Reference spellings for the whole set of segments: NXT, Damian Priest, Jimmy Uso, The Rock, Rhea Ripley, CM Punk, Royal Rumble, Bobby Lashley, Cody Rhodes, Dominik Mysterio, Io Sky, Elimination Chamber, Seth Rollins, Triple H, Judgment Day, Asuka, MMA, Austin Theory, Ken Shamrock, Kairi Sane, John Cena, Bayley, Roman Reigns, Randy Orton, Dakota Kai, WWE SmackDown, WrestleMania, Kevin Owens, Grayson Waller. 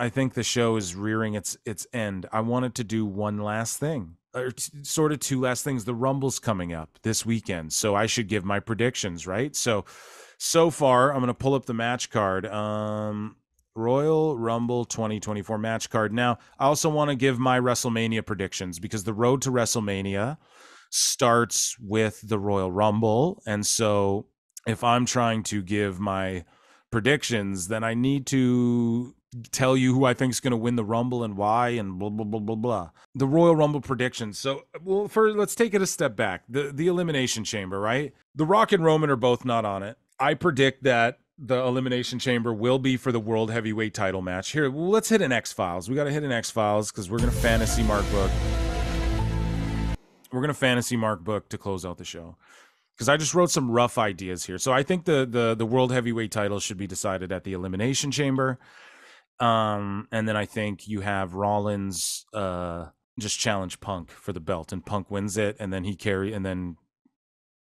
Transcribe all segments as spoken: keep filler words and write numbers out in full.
I think the show is rearing its its end. I wanted to do one last thing, or t- sort of two last things. The Rumble's coming up this weekend, so I should give my predictions, right? So, so far, I'm going to pull up the match card. Um, Royal Rumble twenty twenty-four match card. Now, I also want to give my WrestleMania predictions, because the road to WrestleMania starts with the Royal Rumble. And so if I'm trying to give my predictions, then I need to tell you who I think is going to win the Rumble and why, and blah, blah, blah, blah, blah. The Royal Rumble predictions. So, well, first, let's take it a step back. The, the Elimination Chamber, right? The Rock and Roman are both not on it. I predict that the Elimination Chamber will be for the World Heavyweight title match. Here, well, let's hit an X-Files. We got to hit an X-Files because we're going to fantasy mark book. We're going to fantasy mark book to close out the show, because I just wrote some rough ideas here. So I think the, the, the World Heavyweight title should be decided at the Elimination Chamber. Um, and then I think you have Rollins uh, just challenge Punk for the belt, and Punk wins it. And then he carry, and then,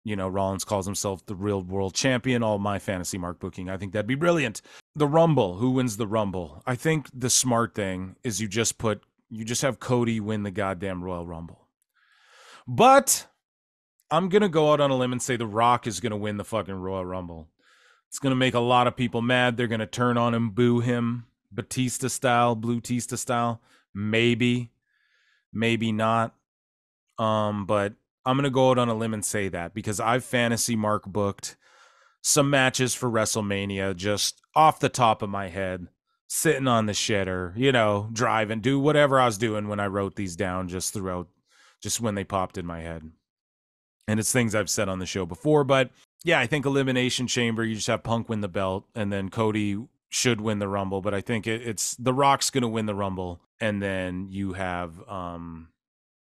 you know, Rollins calls himself the real world champion. All my fantasy mark booking. I think that'd be brilliant. The Rumble, who wins the Rumble? I think the smart thing is you just put, you just have Cody win the goddamn Royal Rumble. But I'm going to go out on a limb and say The Rock is going to win the fucking Royal Rumble. It's going to make a lot of people mad. They're going to turn on him, boo him. Batista style, Blue Tista style, maybe, maybe not. Um, but I'm going to go out on a limb and say that, because I've fantasy mark booked some matches for WrestleMania just off the top of my head, sitting on the shitter, you know, driving, do whatever I was doing when I wrote these down, just throughout, just when they popped in my head. And it's things I've said on the show before, but yeah, I think Elimination Chamber, you just have Punk win the belt, and then Cody should win the Rumble, but I think it, it's The Rock's going to win the Rumble, and then you have um,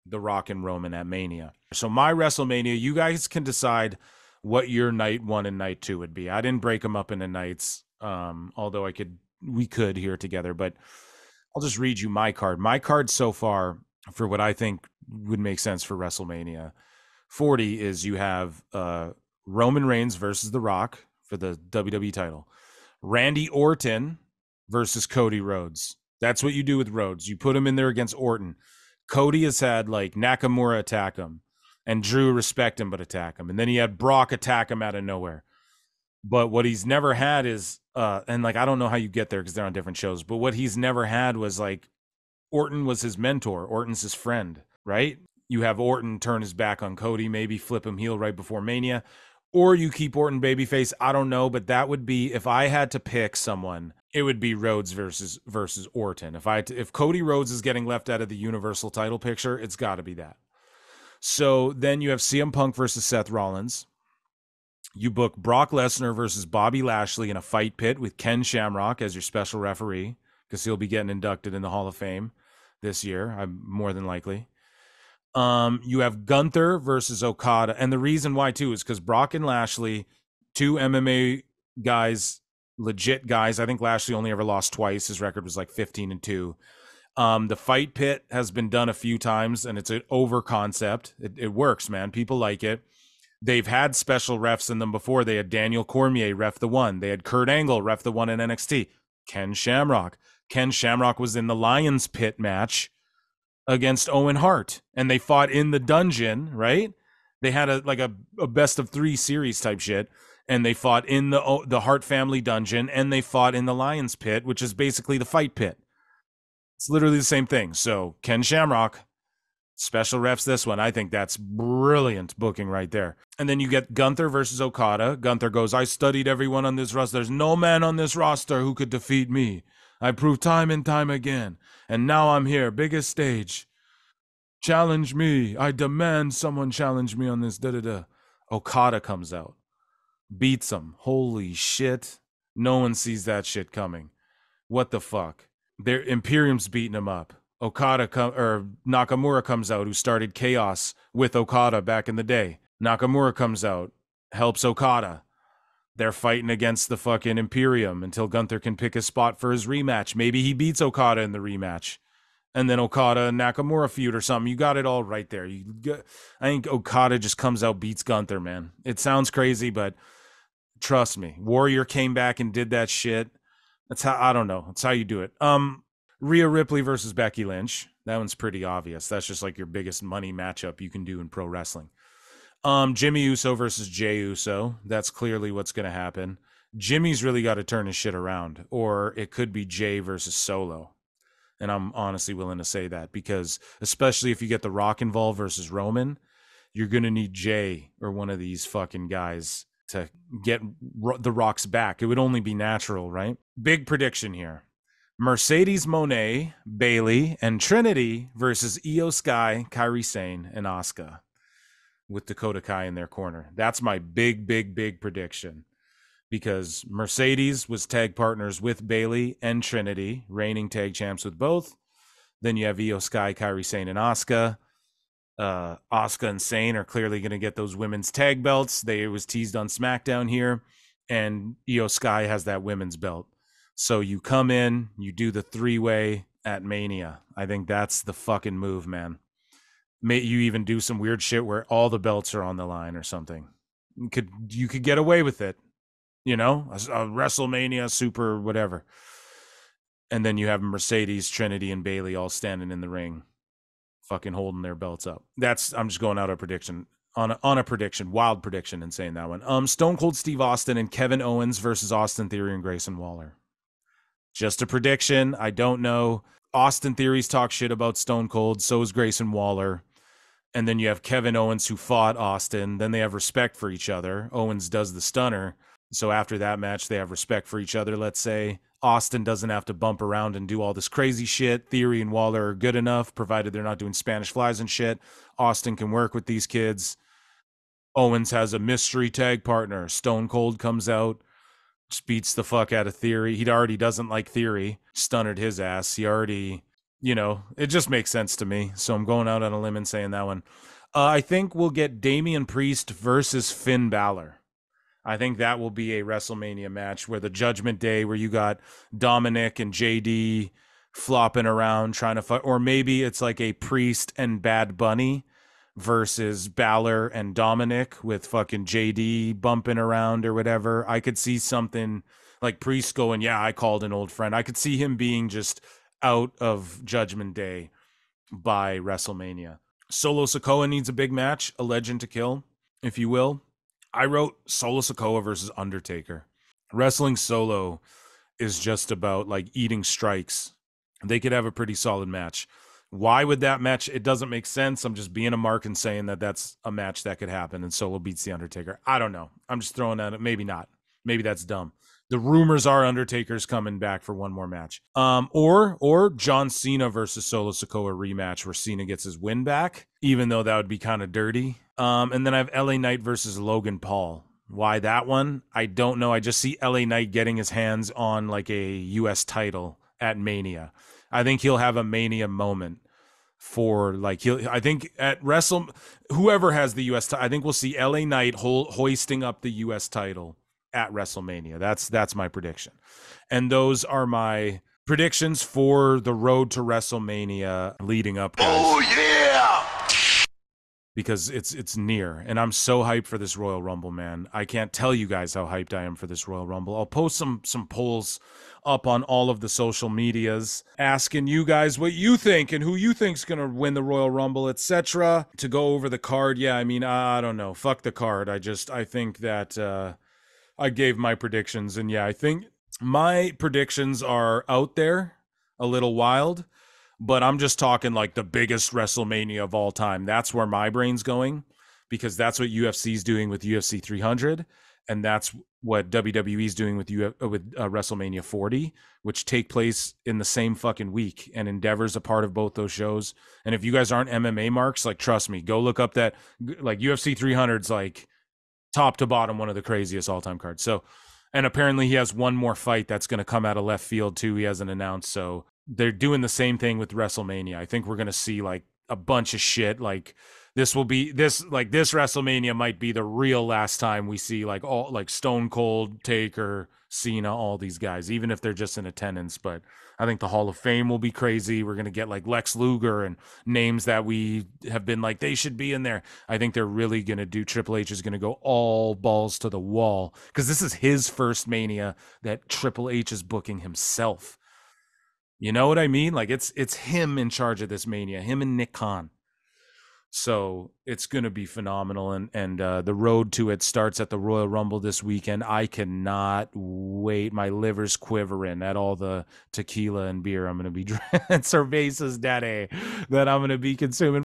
The Rock and Roman at Mania. So my WrestleMania, you guys can decide what your night one and night two would be. I didn't break them up into nights, um, although I could, we could here together, but I'll just read you my card. My card so far for what I think would make sense for WrestleMania forty is you have uh, Roman Reigns versus The Rock for the W W E title. Randy Orton versus Cody Rhodes. That's what you do with Rhodes. You put him in there against Orton. Cody has had like Nakamura attack him, and Drew respect him but attack him. And then he had Brock attack him out of nowhere. But what he's never had is, uh, and like, I don't know how you get there because they're on different shows, but what he's never had was like, Orton was his mentor. Orton's his friend, right? You have Orton turn his back on Cody, maybe flip him heel right before Mania. Or you keep Orton babyface. I don't know, but that would be, if I had to pick someone, it would be Rhodes versus versus Orton. If I had to, if Cody Rhodes is getting left out of the Universal title picture, it's got to be that. So then you have C M Punk versus Seth Rollins. You book Brock Lesnar versus Bobby Lashley in a fight pit with Ken Shamrock as your special referee, because he'll be getting inducted in the Hall of Fame this year, I'm more than likely. Um, you have Gunther versus Okada. And the reason why, too, is because Brock and Lashley, two M M A guys, legit guys. I think Lashley only ever lost twice. His record was like fifteen and two. Um, the fight pit has been done a few times, and it's an over concept. It, it works, man. People like it. They've had special refs in them before. They had Daniel Cormier ref the one. They had Kurt Angle ref the one in N X T. Ken Shamrock. Ken Shamrock was in the Lions Pit match against Owen Hart, and they fought in the dungeon, right? They had a like a, a best of three series type shit, and they fought in the the Hart family dungeon, and they fought in the Lion's Pit, which is basically the fight pit. It's literally the same thing. So Ken Shamrock, special refs this one. I think that's brilliant booking right there. And then you get Gunther versus Okada. Gunther goes, I studied everyone on this roster. There's no man on this roster who could defeat me. I proved time and time again, and now I'm here, biggest stage. Challenge me. I demand someone challenge me on this, da-da-da. Okada comes out, beats him. Holy shit. No one sees that shit coming. What the fuck? Their Imperium's beating him up. Okada com- or Nakamura comes out, who started chaos with Okada back in the day. Nakamura comes out, helps Okada. They're fighting against the fucking Imperium until Gunther can pick his spot for his rematch. Maybe he beats Okada in the rematch, and then Okada and Nakamura feud or something. You got it all right there. You got, I think Okada just comes out, beats Gunther, man. It sounds crazy, but trust me, Warrior came back and did that shit. That's how, I don't know. That's how you do it. Um, Rhea Ripley versus Becky Lynch. That one's pretty obvious. That's just like your biggest money matchup you can do in pro wrestling. Um, Jimmy Uso versus Jey Uso. That's clearly what's going to happen. Jimmy's really got to turn his shit around, or it could be Jey versus Solo. And I'm honestly willing to say that, because especially if you get The Rock involved versus Roman, you're going to need Jey or one of these fucking guys to get The Rock's back. It would only be natural, right? Big prediction here. Mercedes Moné, Bayley, and Trinity versus Io Sky, Kairi Sane, and Asuka, with Dakota Kai in their corner. That's my big, big, big prediction, because Mercedes was tag partners with Bayley and Trinity, reigning tag champs with both. Then you have Io Sky, Kairi Sane, and Asuka. Uh, Asuka and Sane are clearly going to get those women's tag belts. They it was teased on SmackDown here, and Io Sky has that women's belt. So you come in, you do the three-way at Mania. I think that's the fucking move, man. May you even do some weird shit where all the belts are on the line or something. You could, you could get away with it, you know, a, a WrestleMania, super, whatever. And then you have Mercedes, Trinity, and Bayley all standing in the ring, fucking holding their belts up. That's I'm just going out a prediction on a, on a prediction, wild prediction, and saying that one. Um, Stone Cold Steve Austin and Kevin Owens versus Austin Theory and Grayson Waller. Just a prediction. I don't know. Austin Theory's talk shit about Stone Cold. So is Grayson Waller. And then you have Kevin Owens, who fought Austin. Then they have respect for each other. Owens does the stunner. So after that match, they have respect for each other, let's say. Austin doesn't have to bump around and do all this crazy shit. Theory and Waller are good enough, provided they're not doing Spanish flies and shit. Austin can work with these kids. Owens has a mystery tag partner. Stone Cold comes out, beats the fuck out of Theory. He already doesn't like Theory. Stunnered his ass. He already, you know, it just makes sense to me. So I'm going out on a limb and saying that one. Uh, I think we'll get Damian Priest versus Finn Balor. I think that will be a WrestleMania match where the Judgment Day, where you got Dominic and J D flopping around trying to fight, or maybe it's like a Priest and Bad Bunny versus Balor and Dominic with fucking J D bumping around or whatever. I could see something like Priest going, yeah, I called an old friend. I could see him being just out of Judgment Day by WrestleMania. Solo Sikoa needs a big match, a legend to kill, if you will. I wrote Solo Sikoa versus Undertaker. Wrestling solo is just about like eating strikes. They could have a pretty solid match. Why would that match? It doesn't make sense. I'm just being a mark and saying that that's a match that could happen, and Solo beats the Undertaker. I don't know. I'm just throwing that. Maybe not. Maybe that's dumb. The rumors are Undertaker's coming back for one more match. Um, or or John Cena versus Solo Sikoa rematch where Cena gets his win back, even though that would be kind of dirty. Um, and then I have L A Knight versus Logan Paul. Why that one? I don't know. I just see L A Knight getting his hands on like a U S title at Mania. I think he'll have a Mania moment for like he'll. I think at Wrestle, whoever has the U S, t- I think we'll see L A Knight ho- hoisting up the U S title at WrestleMania. That's that's my prediction, and those are my predictions for the road to WrestleMania leading up. Guys. Oh yeah, because it's it's near, and I'm so hyped for this Royal Rumble, man. I can't tell you guys how hyped I am for this Royal Rumble. I'll post some some polls up on all of the social medias asking you guys what you think and who you think's gonna win the Royal Rumble, etc. To go over the card, yeah, I mean, I don't know, fuck the card. I just I think that uh I gave my predictions, and yeah, I think my predictions are out there, a little wild, but I'm just talking like the biggest WrestleMania of all time. That's where my brain's going, because that's what U F C's doing with U F C three hundred, and that's what W W E's doing with U- with uh, WrestleMania forty, which take place in the same fucking week, and Endeavor's a part of both those shows. And if you guys aren't M M A marks, like, trust me, go look up that, like, U F C three hundred's like top to bottom one of the craziest all-time cards. So, and apparently he has one more fight that's going to come out of left field too. He hasn't announced, so they're doing the same thing with WrestleMania. I think we're going to see like a bunch of shit. Like, this will be this, like, this WrestleMania might be the real last time we see like all like Stone Cold, Taker, Cena, all these guys, even if they're just in attendance. But I think the Hall of Fame will be crazy. We're going to get like Lex Luger and names that we have been like, they should be in there. I think they're really going to do, Triple H is going to go all balls to the wall, because this is his first Mania that Triple H is booking himself. You know what I mean? Like, it's it's him in charge of this Mania, him and Nick Khan. So it's going to be phenomenal, and and uh, the road to it starts at the Royal Rumble this weekend. I cannot wait. My liver's quivering at all the tequila and beer I'm going to be drinking, cervezas, daddy, that I'm going to be consuming.